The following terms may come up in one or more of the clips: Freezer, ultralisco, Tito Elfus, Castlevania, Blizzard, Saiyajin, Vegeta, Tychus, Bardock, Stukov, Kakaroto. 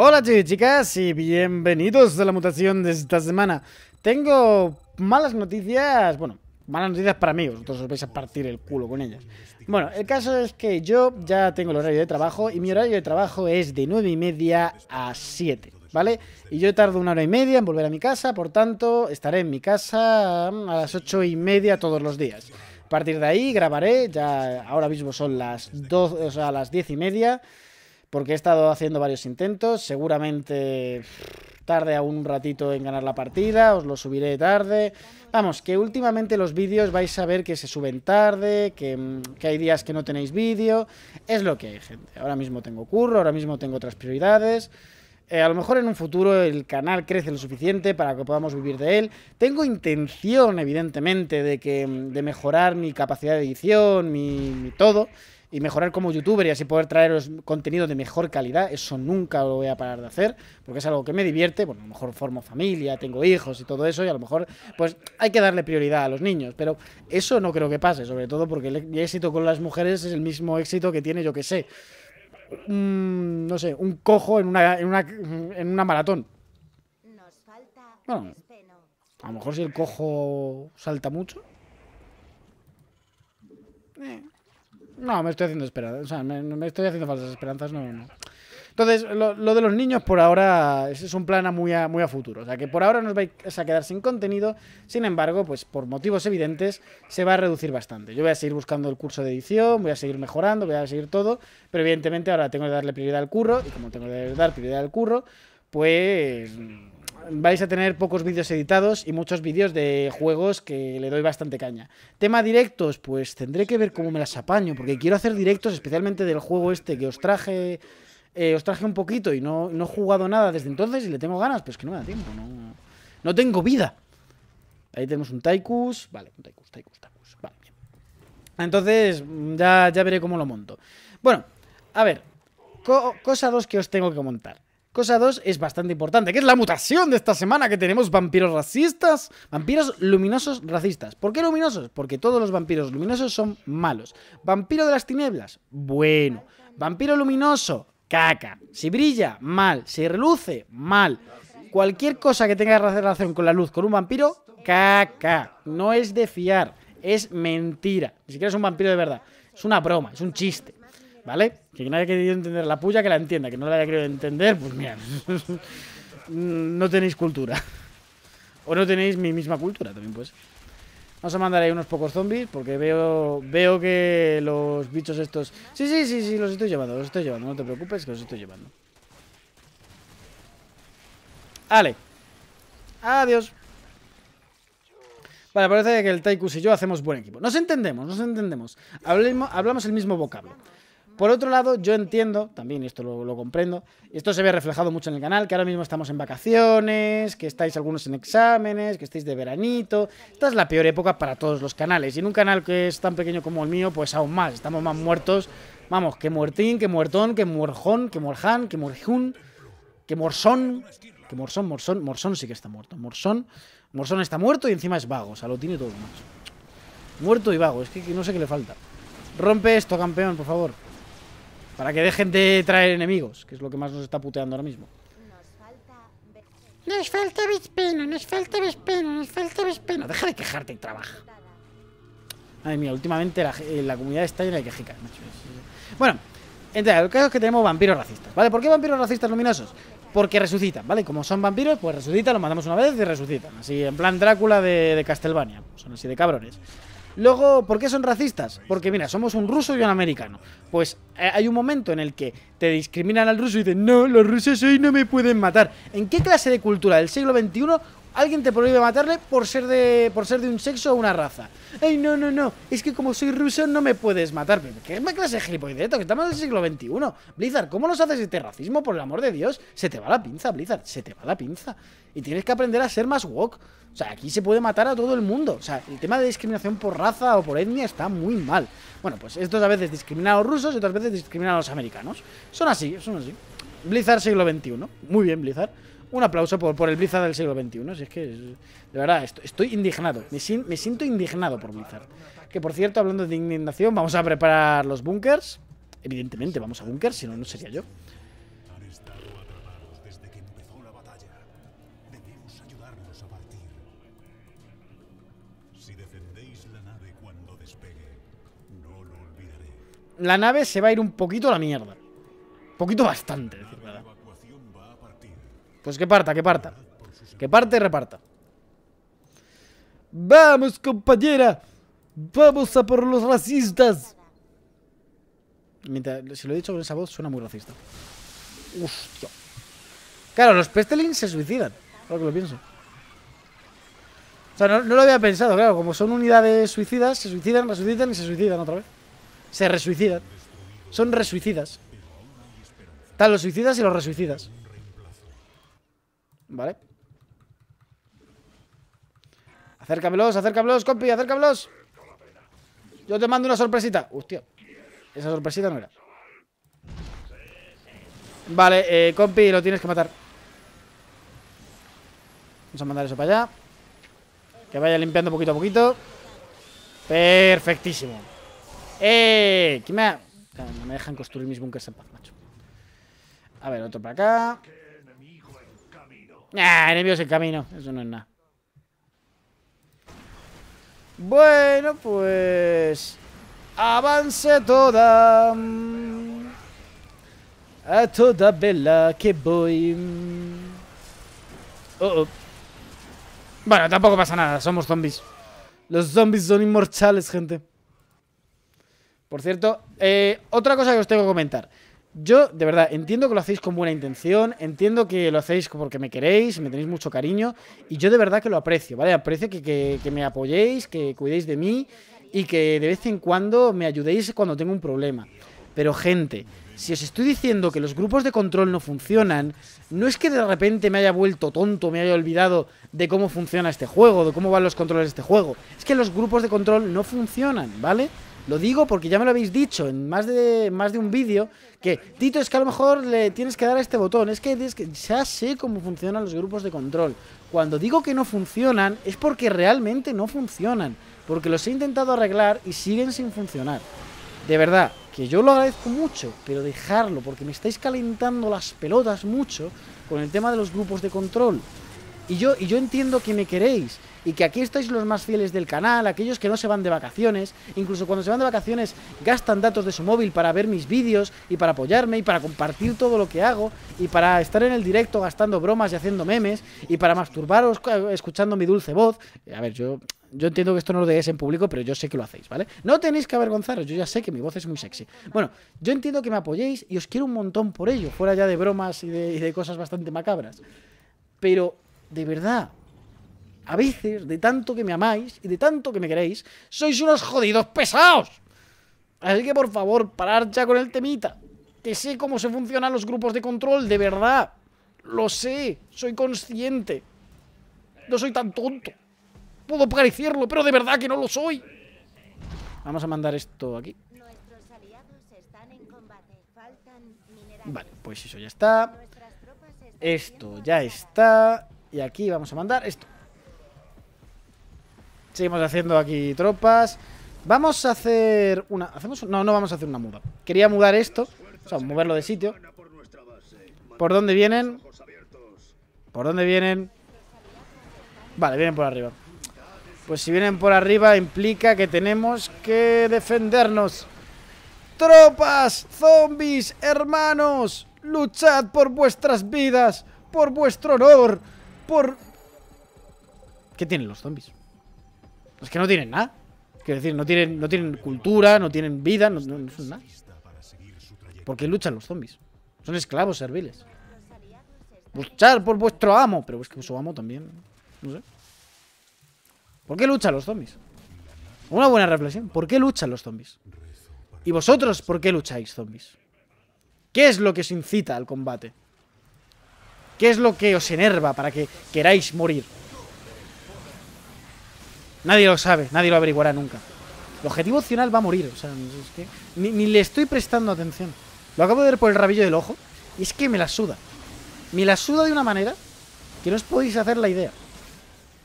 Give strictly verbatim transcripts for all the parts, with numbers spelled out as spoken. Hola chicos y chicas y bienvenidos a la mutación de esta semana. Tengo malas noticias, bueno, malas noticias para mí, vosotros os vais a partir el culo con ellas. Bueno, el caso es que yo ya tengo el horario de trabajo y mi horario de trabajo es de nueve y media a siete, ¿vale? Y yo tardo una hora y media en volver a mi casa, por tanto estaré en mi casa a las ocho y media todos los días. A partir de ahí grabaré, ya ahora mismo son las doce, o sea, las diez y media. Porque he estado haciendo varios intentos, seguramente tarde aún un ratito en ganar la partida, os lo subiré tarde. Vamos, que últimamente los vídeos vais a ver que se suben tarde, que, que hay días que no tenéis vídeo. Es lo que hay, gente. Ahora mismo tengo curro, ahora mismo tengo otras prioridades. Eh, a lo mejor en un futuro el canal crece lo suficiente para que podamos vivir de él. Tengo intención, evidentemente, de, que, de mejorar mi capacidad de edición, mi, mi todo. Y mejorar como youtuber y así poder traeros contenido de mejor calidad. Eso nunca lo voy a parar de hacer, porque es algo que me divierte. Bueno, a lo mejor formo familia, tengo hijos y todo eso, y a lo mejor pues hay que darle prioridad a los niños, pero eso no creo que pase, sobre todo porque el éxito con las mujeres es el mismo éxito que tiene, yo que sé, un, no sé, un cojo en una, en una, en una maratón. Bueno, a lo mejor si el cojo salta mucho. Eh. No, me estoy haciendo esperanzas, o sea, me, me estoy haciendo falsas esperanzas, no, no. Entonces, lo, lo de los niños por ahora es, es un plan a muy, a muy a futuro, o sea, que por ahora nos vais a quedar sin contenido, sin embargo, pues por motivos evidentes se va a reducir bastante. Yo voy a seguir buscando el curso de edición, voy a seguir mejorando, voy a seguir todo, pero evidentemente ahora tengo que darle prioridad al curro, y como tengo que dar prioridad al curro, pues vais a tener pocos vídeos editados y muchos vídeos de juegos que le doy bastante caña. Tema directos, pues tendré que ver cómo me las apaño, porque quiero hacer directos especialmente del juego este que os traje eh, os traje un poquito y no, no he jugado nada desde entonces y le tengo ganas, pero es que no me da tiempo, no, no tengo vida. Ahí tenemos un Tychus, vale, un Tychus, Tychus, Tychus, vale, bien. Entonces ya, ya veré cómo lo monto. Bueno, a ver, co cosa dos que os tengo que montar. Cosa dos es bastante importante, que es la mutación de esta semana, que tenemos vampiros racistas, vampiros luminosos racistas. ¿Por qué luminosos? Porque todos los vampiros luminosos son malos. Vampiro de las tinieblas, bueno. Vampiro luminoso, caca. Si brilla, mal. Si reluce, mal. Cualquier cosa que tenga relación con la luz, con un vampiro, caca. No es de fiar, es mentira. Ni siquiera es un vampiro de verdad, es una broma, es un chiste. ¿Vale? Que quien haya querido entender la puya, que la entienda. Que no la haya querido entender, pues mira, no tenéis cultura. O no tenéis mi misma cultura también, pues. Vamos a mandar ahí unos pocos zombies, porque veo veo que los bichos estos... Sí, sí, sí, sí, los estoy llevando, los estoy llevando. No te preocupes, que los estoy llevando. Vale. Adiós. Vale, parece que el Tychus y yo hacemos buen equipo. Nos entendemos, nos entendemos. Hablamos, hablamos el mismo vocablo. Por otro lado, yo entiendo, también esto lo, lo comprendo, esto se ve reflejado mucho en el canal, que ahora mismo estamos en vacaciones, que estáis algunos en exámenes, que estáis de veranito. Esta es la peor época para todos los canales, y en un canal que es tan pequeño como el mío, pues aún más, estamos más muertos. Vamos, que muertín, que muertón, que muerjón, que muerján, que muerjún, que morsón, que morsón, morsón, morsón sí que está muerto, morsón, morsón está muerto y encima es vago, o sea, lo tiene todo más. Muerto y vago, es que no sé qué le falta. Rompe esto, campeón, por favor. Para que dejen de traer enemigos, que es lo que más nos está puteando ahora mismo. Nos falta Vespino, nos falta Vespino, nos falta Vespino. Deja de quejarte y trabaja. Ay, mira, últimamente la, la comunidad está llena de quejicas. Bueno, entonces, el caso es que tenemos vampiros racistas, ¿vale? ¿Por qué vampiros racistas luminosos? Porque resucitan, ¿vale? Como son vampiros, pues resucitan, los matamos una vez y resucitan. Así, en plan Drácula de, de Castlevania. Son así de cabrones. Luego, ¿por qué son racistas? Porque, mira, somos un ruso y un americano. Pues eh, hay un momento en el que te discriminan al ruso y dicen, no, los rusos hoy no me pueden matar. ¿En qué clase de cultura del siglo veintiuno alguien te prohíbe matarle por ser de, por ser de un sexo o una raza? Ay, no, no, no, es que como soy ruso no me puedes matar. ¿Qué clase de gilipolleto? Que estamos en el siglo veintiuno. Blizzard, ¿cómo nos haces este racismo? Por el amor de Dios, se te va la pinza, Blizzard, se te va la pinza. Y tienes que aprender a ser más woke. O sea, aquí se puede matar a todo el mundo. O sea, el tema de discriminación por raza o por etnia está muy mal. Bueno, pues estos a veces discriminan a los rusos y otras veces discriminan a los americanos. Son así, son así. Blizzard siglo veintiuno. Muy bien, Blizzard. Un aplauso por, por el Blizzard del siglo veintiuno. Si es que, de verdad, estoy, estoy indignado. Me, sin, me siento indignado por Blizzard. Que, por cierto, hablando de indignación, vamos a preparar los búnkers. Evidentemente, vamos a búnkers, si no, no sería yo. desde que empezó la batalla. Debemos ayudarlos a partir. Si defendéis la nave cuando despegue, no lo olvidaré. La nave se va a ir un poquito a la mierda. Poquito bastante, decir verdad. Pues que parta, que parta. Que parte y reparta. ¡Vamos, compañera! ¡Vamos a por los racistas! Mientras, si lo he dicho con esa voz, suena muy racista. ¡Hostia! Claro, los pestelins se suicidan. Claro que lo pienso. O sea, no, no lo había pensado, claro. Como son unidades suicidas, se suicidan, resucitan y se suicidan otra vez. Se resuicidan. Son resuicidas. Están los suicidas y los resuicidas. Vale. Acércamelos, acércamelos, compi, acércamelos. Yo te mando una sorpresita. Hostia. Esa sorpresita no era. Vale, eh, compi, lo tienes que matar. Vamos a mandar eso para allá. Que vaya limpiando poquito a poquito. Perfectísimo. ¡Eh! ¿Quién me ha... No me dejan construir mis bunkers en paz, macho. A ver, otro para acá. Ah, enemigos en camino. Eso no es nada. Bueno, pues... avance toda. A toda vela que voy. Oh, oh. Bueno, tampoco pasa nada. Somos zombies. Los zombies son inmortales, gente. Por cierto, eh, otra cosa que os tengo que comentar. Yo, de verdad, entiendo que lo hacéis con buena intención. Entiendo que lo hacéis porque me queréis, me tenéis mucho cariño. Y yo de verdad que lo aprecio, ¿vale? Aprecio que, que, que me apoyéis, que cuidéis de mí. Y que de vez en cuando me ayudéis cuando tengo un problema. Pero, gente, si os estoy diciendo que los grupos de control no funcionan, no es que de repente me haya vuelto tonto, me haya olvidado de cómo funciona este juego, de cómo van los controles de este juego. Es que los grupos de control no funcionan, ¿vale? Lo digo porque ya me lo habéis dicho en más de, más de un vídeo. Que, Tito, es que a lo mejor le tienes que dar a este botón. Es que, es que ya sé cómo funcionan los grupos de control. Cuando digo que no funcionan, es porque realmente no funcionan. Porque los he intentado arreglar y siguen sin funcionar. De verdad, que yo lo agradezco mucho. Pero dejarlo, porque me estáis calentando las pelotas mucho con el tema de los grupos de control. Y yo, y yo entiendo que me queréis. Y que aquí estáis los más fieles del canal, aquellos que no se van de vacaciones. Incluso cuando se van de vacaciones gastan datos de su móvil para ver mis vídeos y para apoyarme y para compartir todo lo que hago y para estar en el directo gastando bromas y haciendo memes y para masturbaros escuchando mi dulce voz. A ver, yo, yo entiendo que esto no lo deis en público, pero yo sé que lo hacéis, ¿vale? No tenéis que avergonzaros, yo ya sé que mi voz es muy sexy. Bueno, yo entiendo que me apoyéis y os quiero un montón por ello, fuera ya de bromas y de, y de cosas bastante macabras. Pero, de verdad... a veces, de tanto que me amáis y de tanto que me queréis, sois unos jodidos pesados. Así que, por favor, parad ya con el temita. Que sé cómo se funcionan los grupos de control, de verdad. Lo sé, soy consciente. No soy tan tonto. Puedo parecerlo, pero de verdad que no lo soy. Vamos a mandar esto aquí. Nuestros aliados están en combate. Faltan minerales. Vale, pues eso ya está. Esto ya está. Y aquí vamos a mandar esto. Seguimos haciendo aquí tropas. Vamos a hacer una... ¿Hacemos? No, no vamos a hacer una muda. Quería mudar esto. O sea, moverlo de sitio. ¿Por dónde vienen? ¿Por dónde vienen? Vale, vienen por arriba. Pues si vienen por arriba implica que tenemos que defendernos. ¡Tropas! ¡Zombies! ¡Hermanos! ¡Luchad por vuestras vidas! ¡Por vuestro honor! ¡Por...! ¿Qué tienen los zombies? Es que no tienen nada. Quiero decir, no tienen, no tienen cultura, no tienen vida, no, no, no son nada. ¿Por qué luchan los zombies? Son esclavos serviles. Luchar por vuestro amo. Pero es que su amo también. No sé. ¿Por qué luchan los zombies? Una buena reflexión. ¿Por qué luchan los zombies? ¿Y vosotros por qué lucháis, zombies? ¿Qué es lo que os incita al combate? ¿Qué es lo que os enerva para que queráis morir? Nadie lo sabe, nadie lo averiguará nunca. El objetivo opcional va a morir, o sea, es que ni, ni le estoy prestando atención. Lo acabo de ver por el rabillo del ojo y es que me la suda. Me la suda de una manera que no os podéis hacer la idea.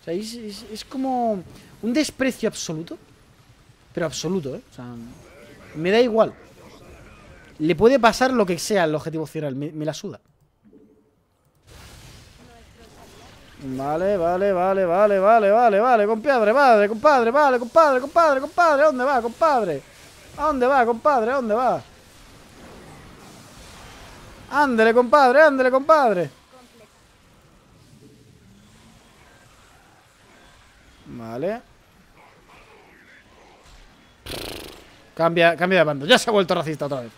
O sea, es, es, es como un desprecio absoluto. Pero absoluto, ¿eh? O sea, me da igual. Le puede pasar lo que sea al objetivo opcional, me, me la suda. Vale, vale, vale, vale, vale, vale, vale, compadre, vale, compadre, vale, compadre, compadre, compadre, ¿a dónde va, compadre? ¿A dónde va, compadre? ¿A dónde va? Ándele, compadre, ándele, compadre. Vale. Cambia, cambia de bando. Ya se ha vuelto racista otra vez.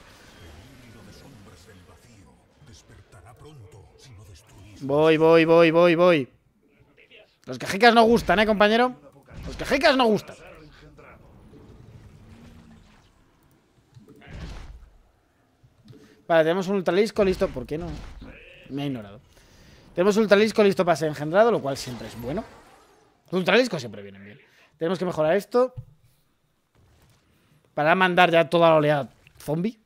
Voy, voy, voy, voy, voy. Los quejicas no gustan, ¿eh, compañero? Los quejicas no gustan. Vale, tenemos un ultralisco listo. ¿Por qué no? Me ha ignorado. Tenemos un ultralisco listo para ser engendrado, lo cual siempre es bueno. Los ultraliscos siempre vienen bien. Tenemos que mejorar esto para mandar ya toda la oleada zombie.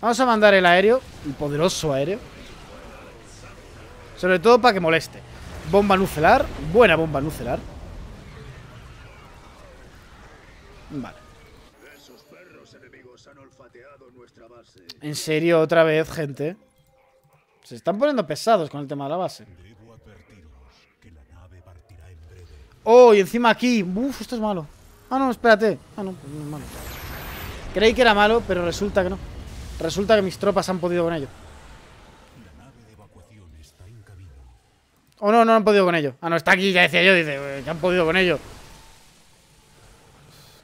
Vamos a mandar el aéreo, el poderoso aéreo. Sobre todo para que moleste. Bomba nucelar. Buena bomba nucelar. Vale. Esos perros enemigos han olfateado nuestra base. En serio, otra vez, gente. Se están poniendo pesados con el tema de la base. Debo advertiros que la nave partirá en breve. Oh, y encima aquí. Uf, esto es malo. Ah, no, espérate. Ah, no, pues no es malo. Creí que era malo, pero resulta que no. Resulta que mis tropas han podido con ello. Oh, no, no han podido con ello. Ah, no, está aquí, ya decía yo. Dice, que han podido con ello.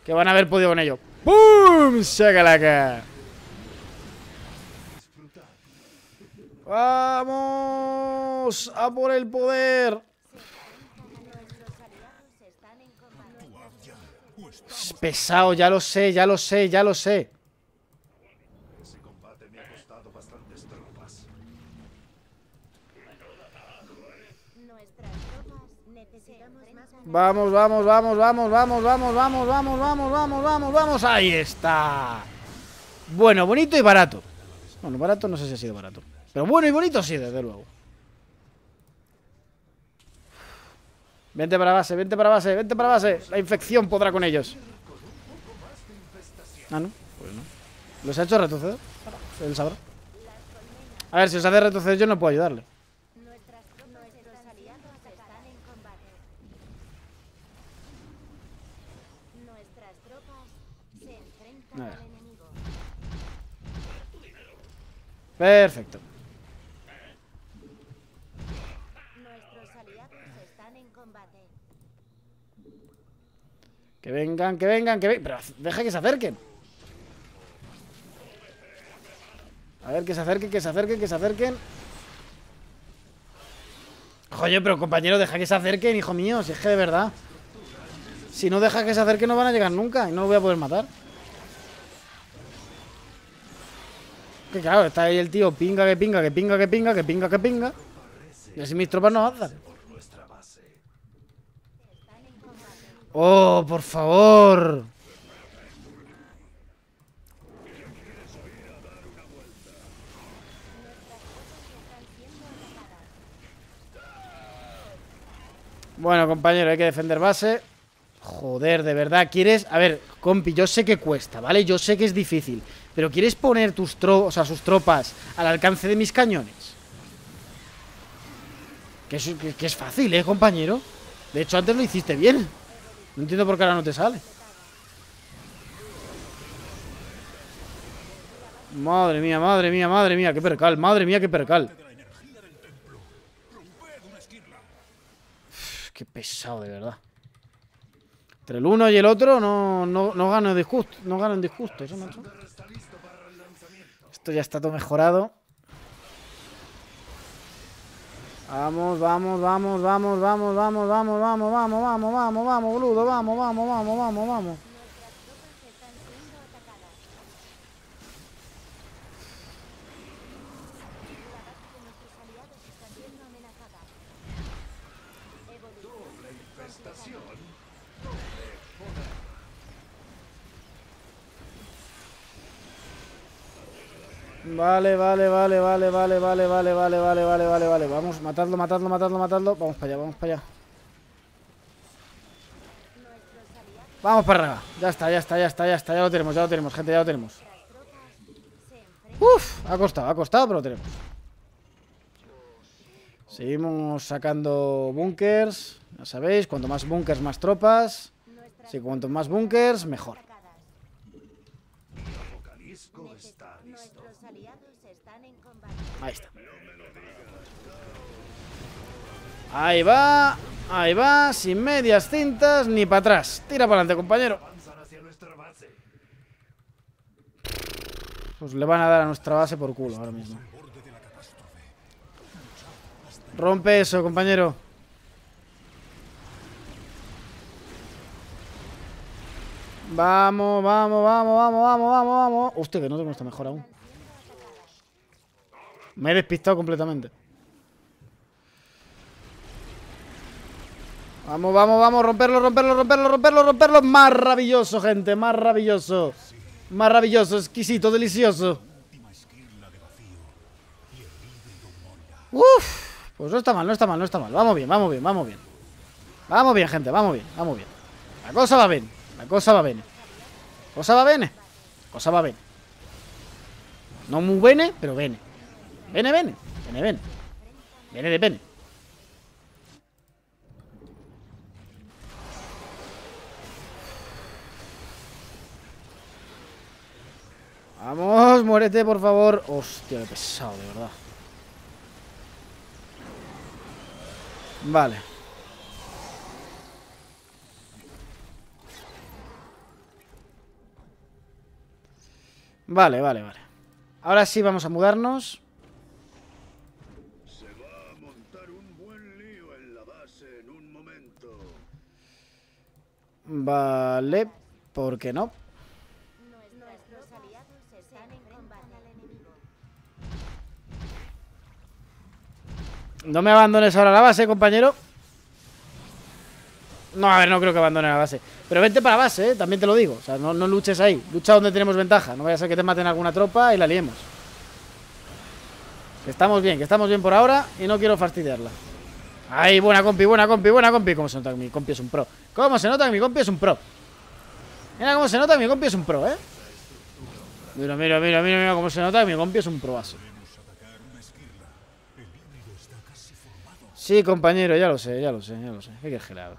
Que van a haber podido con ello. ¡Bum! ¡Sácalaca! ¡Vamos! ¡A por el poder! Es pesado, ya lo sé, ya lo sé, ya lo sé. Vamos, vamos, vamos, vamos, vamos, vamos, vamos, vamos, vamos, vamos, vamos, vamos. Ahí está. Bueno, bonito y barato. Bueno, barato no sé si ha sido barato. Pero bueno y bonito sí, desde luego. Vente para base, vente para base, vente para base. La infección podrá con ellos. Ah, no, pues no. ¿Los ha hecho retroceder? Él sabrá. A ver, si os hace retroceder yo no puedo ayudarle. Perfecto. Nuestros aliados están en combate. Que vengan, que vengan, que vengan. Pero deja que se acerquen. A ver, que se acerquen, que se acerquen, que se acerquen. Joder, pero compañero, deja que se acerquen, hijo mío. Si es que de verdad. Si no deja que se acerquen no van a llegar nunca. Y no lo voy a poder matar. Que claro, está ahí el tío, pinga, que pinga, que pinga, que pinga, que pinga, que pinga. Y así mis tropas no avanzan. Oh, por favor. Bueno, compañero, hay que defender base. Joder, de verdad, ¿quieres? A ver, compi, yo sé que cuesta, ¿vale? Yo sé que es difícil. Pero ¿quieres poner tus tro o sea, sus tropas al alcance de mis cañones? Que es, que, que es fácil, ¿eh, compañero? De hecho, antes lo hiciste bien. No entiendo por qué ahora no te sale. Madre mía, madre mía, madre mía. Qué percal, madre mía, qué percal. Uf, qué pesado, de verdad. Entre el uno y el otro no, no, no gano en disgusto. No gano en disgusto, eso, macho. Esto ya está todo mejorado. Vamos, vamos, vamos, vamos, vamos, vamos, vamos, vamos, vamos, vamos, vamos, vamos, boludo, vamos, vamos, vamos, vamos, vamos. Vale, vale, vale, vale, vale, vale, vale, vale, vale, vale, vale, vale. Vamos, matadlo, matadlo, matadlo, matadlo. Vamos para allá, vamos para allá. Vamos para arriba. Ya está, ya está, ya está, ya está. Ya lo tenemos, ya lo tenemos, gente, ya lo tenemos. Uf, ha costado, ha costado, pero lo tenemos. Seguimos sacando búnkers. Ya sabéis, cuanto más búnkers, más tropas. Sí, cuanto más búnkers, mejor. Ahí está. Ahí va. Ahí va. Sin medias tintas ni para atrás. Tira para adelante, compañero. Pues le van a dar a nuestra base por culo ahora mismo. Rompe eso, compañero. Vamos, vamos, vamos, vamos, vamos, vamos, vamos. Hostia, que no tengo esta mejor aún. Me he despistado completamente. Vamos, vamos, vamos. Romperlo, romperlo, romperlo, romperlo, romperlo. Maravilloso, gente. Maravilloso. Maravilloso, exquisito, delicioso. Uff. Pues no está mal, no está mal, no está mal. Vamos bien, vamos bien, vamos bien. Vamos bien, gente, vamos bien, vamos bien. La cosa va bien, la cosa va bien. Cosa va bien, cosa va bien. No muy bene, pero bene. Bene, bene, bene, bene. Bene de bene. Vamos, muérete, por favor. Hostia, qué pesado, de verdad. Vale. Vale, vale, vale. Ahora sí vamos a mudarnos. Se va a montar un buen lío en la base en un momento. Vale, ¿por qué no? Nuestros aliados están en combate al enemigo. No me abandones ahora la base, compañero. No, a ver, no creo que abandone la base. Pero vente para la base, ¿eh? También te lo digo. O sea, no, no luches ahí. Lucha donde tenemos ventaja. No vaya a ser que te maten alguna tropa y la liemos. Que estamos bien, que estamos bien por ahora. Y no quiero fastidiarla. Ay, buena compi, buena compi, buena compi. ¿Cómo se nota que mi compi es un pro? ¿Cómo se nota que mi compi es un pro? Mira cómo se nota que mi compi es un pro, ¿eh? Mira, mira, mira, mira, mira cómo se nota que mi compi es un proazo. Sí, compañero, ya lo sé, ya lo sé, ya lo sé. ¿Qué quieres que le haga?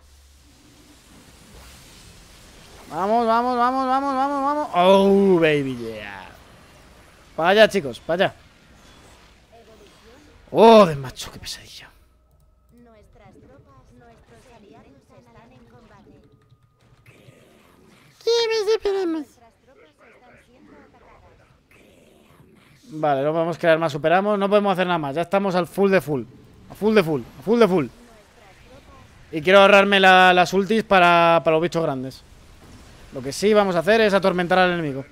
Vamos, vamos, vamos, vamos, vamos, vamos. Oh, baby, yeah. Para allá, chicos, para allá. Oh, de macho, qué pesadilla. Nuestras tropas, nuestros aliados están en combate. Vale, no podemos crear más, superamos. No podemos hacer nada más, ya estamos al full de full. A full de full, a full de full. Y quiero ahorrarme la, las ultis para, para los bichos grandes. Lo que sí vamos a hacer es atormentar al enemigo.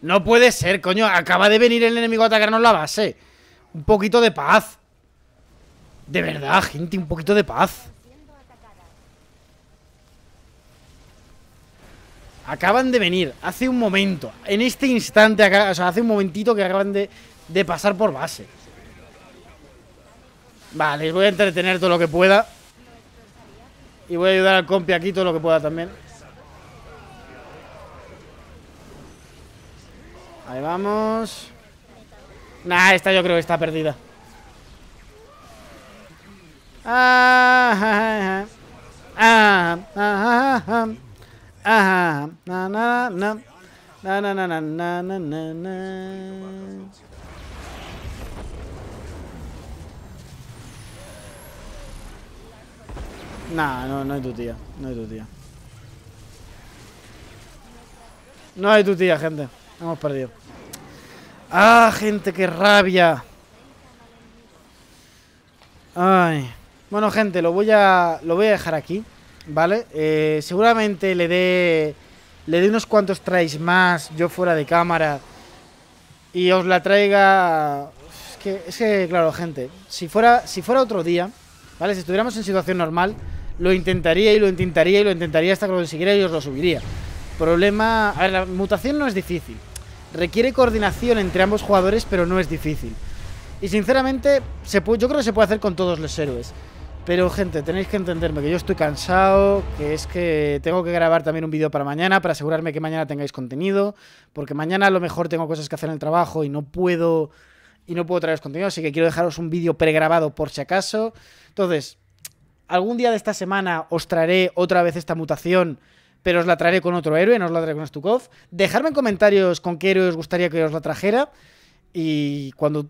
No puede ser, coño. Acaba de venir el enemigo a atacarnos la base. Un poquito de paz. De verdad, gente, un poquito de paz. Acaban de venir, hace un momento. En este instante, acá, o sea, hace un momentito que acaban de, de pasar por base. Vale, voy a entretener todo lo que pueda. Y voy a ayudar al compi aquí todo lo que pueda también. Ahí vamos. Nah, esta yo creo que está perdida. Ah, ah, ah, ah, na, na, na, na, na, na, na, na, na. Nah, no, no hay tu tía, no hay tu tía. No hay tu tía, gente. Hemos perdido. ¡Ah, gente, qué rabia! Ay. Bueno, gente, lo voy a. Lo voy a dejar aquí, ¿vale? Eh, seguramente le dé. Le dé unos cuantos tries más yo fuera de cámara. Y os la traiga. Es que, es que claro, gente. Si fuera, si fuera otro día, ¿vale? Si estuviéramos en situación normal. Lo intentaría y lo intentaría y lo intentaría hasta que lo consiguiera y os lo subiría. Problema... A ver, la mutación no es difícil. Requiere coordinación entre ambos jugadores, pero no es difícil. Y sinceramente, se puede, yo creo que se puede hacer con todos los héroes. Pero, gente, tenéis que entenderme que yo estoy cansado, que es que tengo que grabar también un vídeo para mañana, para asegurarme que mañana tengáis contenido, porque mañana a lo mejor tengo cosas que hacer en el trabajo y no puedo... y no puedo traeros contenido, así que quiero dejaros un vídeo pregrabado por si acaso. Entonces, algún día de esta semana os traeré otra vez esta mutación, pero os la traeré con otro héroe, no os la traeré con Stukov. Dejadme en comentarios con qué héroe os gustaría que os la trajera, y cuando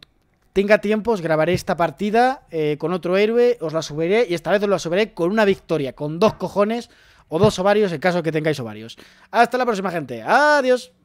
tenga tiempo os grabaré esta partida eh, con otro héroe, os la subiré, y esta vez os la subiré con una victoria, con dos cojones o dos ovarios en caso de que tengáis ovarios. Hasta la próxima, gente. Adiós.